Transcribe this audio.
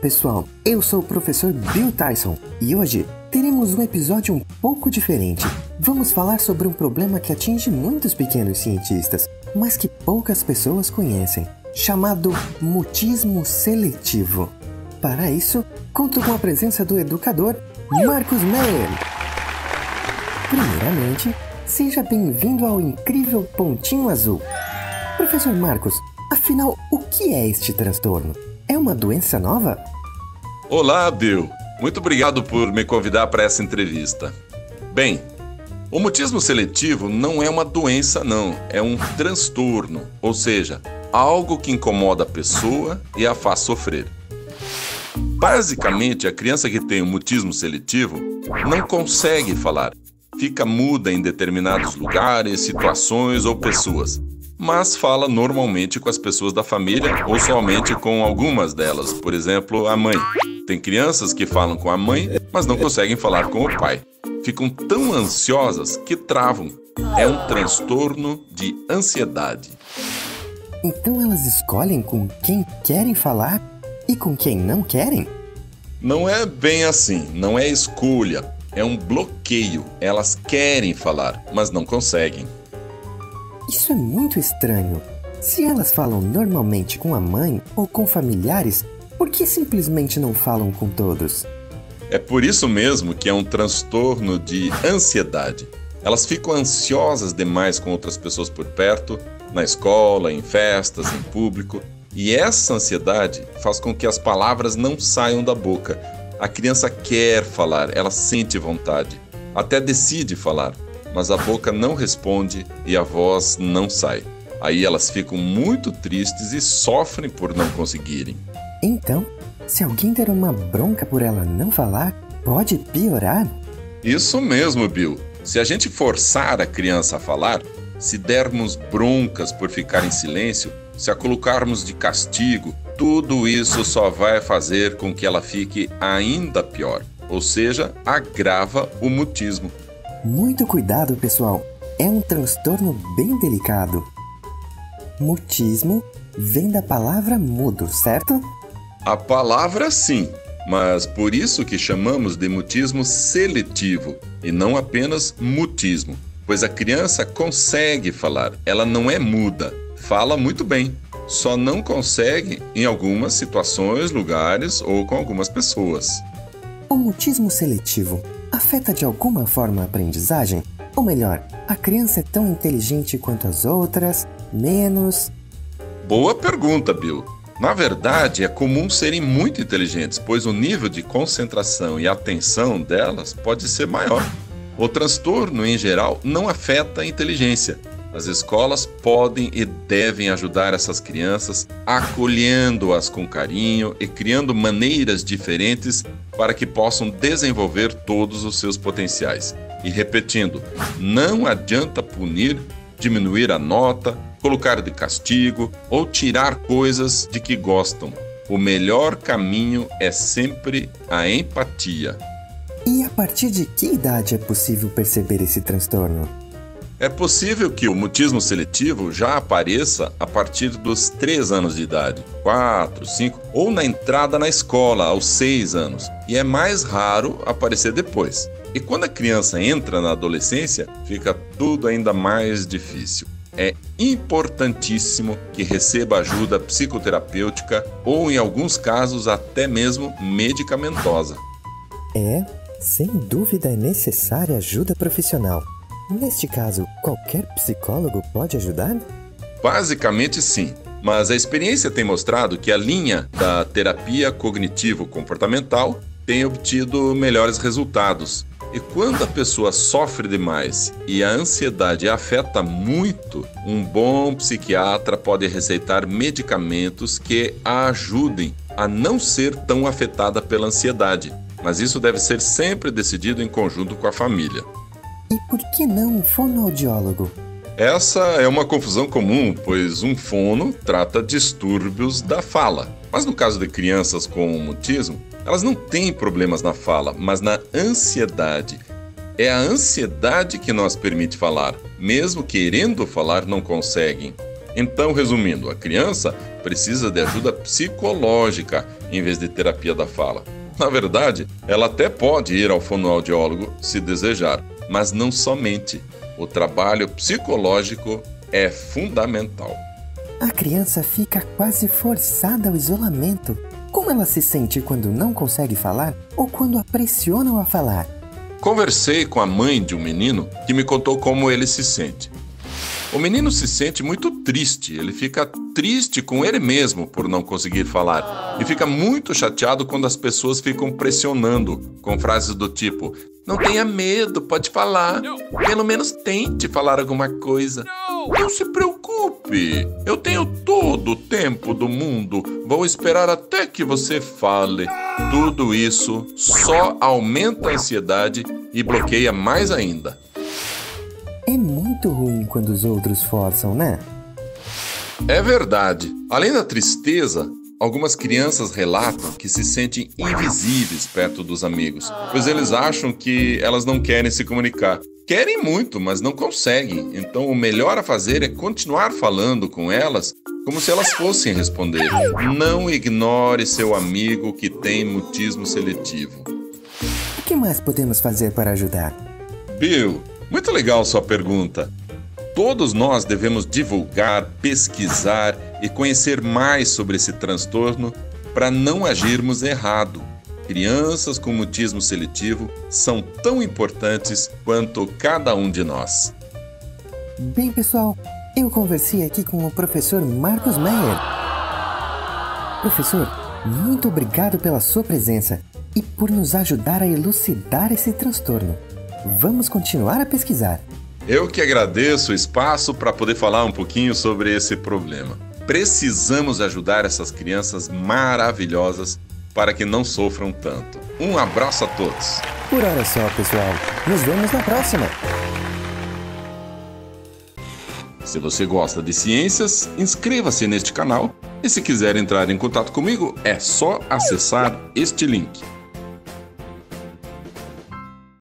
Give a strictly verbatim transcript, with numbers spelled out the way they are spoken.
pessoal, eu sou o professor Bill Tyson e hoje teremos um episódio um pouco diferente. Vamos falar sobre um problema que atinge muitos pequenos cientistas, mas que poucas pessoas conhecem, chamado mutismo seletivo. Para isso, conto com a presença do educador Marcos Meier. Primeiramente, seja bem-vindo ao Incrível Pontinho Azul. Professor Marcos, afinal, o que é este transtorno? É uma doença nova? Olá, Bill. Muito obrigado por me convidar para essa entrevista. Bem, o mutismo seletivo não é uma doença, não. É um transtorno, ou seja, algo que incomoda a pessoa e a faz sofrer. Basicamente, a criança que tem o mutismo seletivo não consegue falar. Fica muda em determinados lugares, situações ou pessoas, mas fala normalmente com as pessoas da família ou somente com algumas delas, por exemplo, a mãe. Tem crianças que falam com a mãe, mas não conseguem falar com o pai. Ficam tão ansiosas que travam. É um transtorno de ansiedade. Então elas escolhem com quem querem falar e com quem não querem? Não é bem assim, não é escolha, é um bloqueio. Elas querem falar, mas não conseguem. Isso é muito estranho. Se elas falam normalmente com a mãe ou com familiares, por que simplesmente não falam com todos? É por isso mesmo que é um transtorno de ansiedade. Elas ficam ansiosas demais com outras pessoas por perto, na escola, em festas, em público. E essa ansiedade faz com que as palavras não saiam da boca. A criança quer falar, ela sente vontade, até decide falar, mas a boca não responde e a voz não sai. Aí elas ficam muito tristes e sofrem por não conseguirem. Então, se alguém der uma bronca por ela não falar, pode piorar? Isso mesmo, Bill. Se a gente forçar a criança a falar, se dermos broncas por ficar em silêncio, se a colocarmos de castigo, tudo isso só vai fazer com que ela fique ainda pior, ou seja, agrava o mutismo. Muito cuidado, pessoal. É um transtorno bem delicado. Mutismo vem da palavra mudo, certo? A palavra sim, mas por isso que chamamos de mutismo seletivo e não apenas mutismo, pois a criança consegue falar, ela não é muda, fala muito bem, só não consegue em algumas situações, lugares ou com algumas pessoas. O mutismo seletivo afeta de alguma forma a aprendizagem? Ou melhor, a criança é tão inteligente quanto as outras, menos? Boa pergunta, Bill. Na verdade, é comum serem muito inteligentes, pois o nível de concentração e atenção delas pode ser maior. O transtorno, em geral, não afeta a inteligência. As escolas podem e devem ajudar essas crianças, acolhendo-as com carinho e criando maneiras diferentes para que possam desenvolver todos os seus potenciais. E repetindo, não adianta punir, diminuir a nota, colocar de castigo ou tirar coisas de que gostam. O melhor caminho é sempre a empatia. E a partir de que idade é possível perceber esse transtorno? É possível que o mutismo seletivo já apareça a partir dos três anos de idade, quatro, cinco, ou na entrada na escola, aos seis anos, e é mais raro aparecer depois. E quando a criança entra na adolescência, fica tudo ainda mais difícil. É importantíssimo que receba ajuda psicoterapêutica ou, em alguns casos, até mesmo medicamentosa. É, sem dúvida é necessária ajuda profissional. Neste caso, qualquer psicólogo pode ajudar? Basicamente sim, mas a experiência tem mostrado que a linha da terapia cognitivo-comportamental tem obtido melhores resultados. E quando a pessoa sofre demais e a ansiedade a afeta muito, um bom psiquiatra pode receitar medicamentos que a ajudem a não ser tão afetada pela ansiedade. Mas isso deve ser sempre decidido em conjunto com a família. E por que não um fonoaudiólogo? Essa é uma confusão comum, pois um fono trata distúrbios da fala. Mas no caso de crianças com mutismo, elas não têm problemas na fala, mas na ansiedade. É a ansiedade que nos permite falar, mesmo querendo falar não conseguem. Então, resumindo, a criança precisa de ajuda psicológica em vez de terapia da fala. Na verdade, ela até pode ir ao fonoaudiólogo se desejar, mas não somente. O trabalho psicológico é fundamental. A criança fica quase forçada ao isolamento. Como ela se sente quando não consegue falar ou quando a pressionam a falar? Conversei com a mãe de um menino que me contou como ele se sente. O menino se sente muito triste, ele fica triste com ele mesmo por não conseguir falar e fica muito chateado quando as pessoas ficam pressionando com frases do tipo: não tenha medo, pode falar, pelo menos tente falar alguma coisa. Não se preocupe, eu tenho todo o tempo do mundo, vou esperar até que você fale. Tudo isso só aumenta a ansiedade e bloqueia mais ainda. É muito ruim quando os outros forçam, né? É verdade. Além da tristeza, algumas crianças relatam que se sentem invisíveis perto dos amigos, pois eles acham que elas não querem se comunicar. Querem muito, mas não conseguem. Então, o melhor a fazer é continuar falando com elas como se elas fossem responder. Não ignore seu amigo que tem mutismo seletivo. O que mais podemos fazer para ajudar? Bill, muito legal sua pergunta. Todos nós devemos divulgar, pesquisar e conhecer mais sobre esse transtorno para não agirmos errado. Crianças com mutismo seletivo são tão importantes quanto cada um de nós. Bem, pessoal, eu conversei aqui com o professor Marcos Meier. Professor, muito obrigado pela sua presença e por nos ajudar a elucidar esse transtorno. Vamos continuar a pesquisar. Eu que agradeço o espaço para poder falar um pouquinho sobre esse problema. Precisamos ajudar essas crianças maravilhosas para que não sofram tanto. Um abraço a todos. Por hora só, pessoal. Nos vemos na próxima. Se você gosta de ciências, inscreva-se neste canal. E se quiser entrar em contato comigo, é só acessar este link.